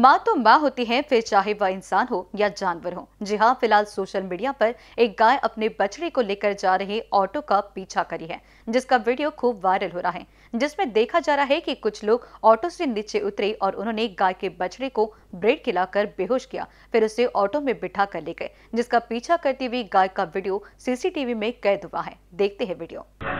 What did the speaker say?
माँ तो माँ होती है, फिर चाहे वह इंसान हो या जानवर हो। जी हाँ, फिलहाल सोशल मीडिया पर एक गाय अपने बछड़े को लेकर जा रहे ऑटो का पीछा करी है, जिसका वीडियो खूब वायरल हो रहा है, जिसमें देखा जा रहा है कि कुछ लोग ऑटो से नीचे उतरे और उन्होंने गाय के बछड़े को ब्रेड खिलाकर बेहोश किया, फिर उसे ऑटो में बिठा कर ले गए, जिसका पीछा करती हुई गाय का वीडियो सीसीटीवी में कैद हुआ है। देखते हैं वीडियो।